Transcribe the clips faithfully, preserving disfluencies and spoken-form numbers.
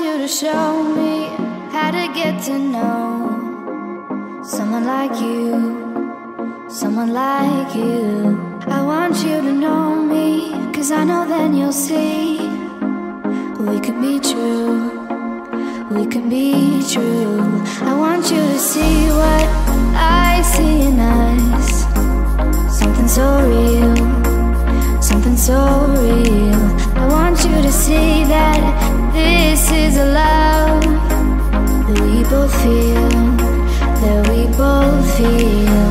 want you to show me how to get to know someone like you, someone like you. I want you to know me, cause I know then you'll see we could be true, we could be true. I want you to see what I see in us, something so real, something so real. I want you to see that this is a love that we both feel, that we both feel.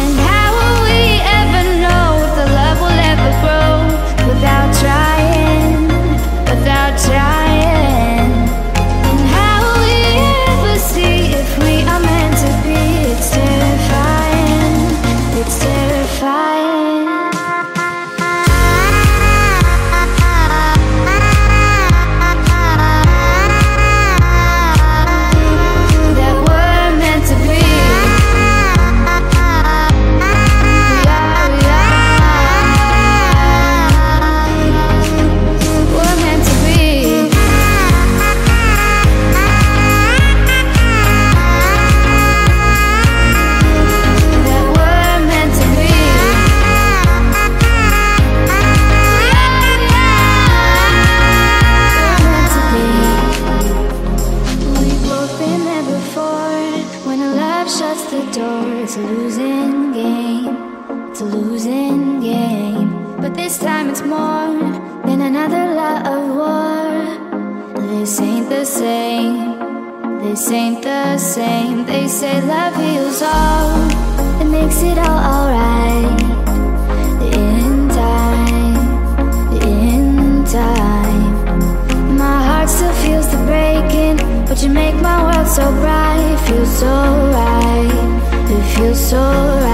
And how will we ever know if the love will ever grow without trying, without trying? And how will we ever see if we are meant to be? It's terrifying, it's terrifying. So right, it feels so right.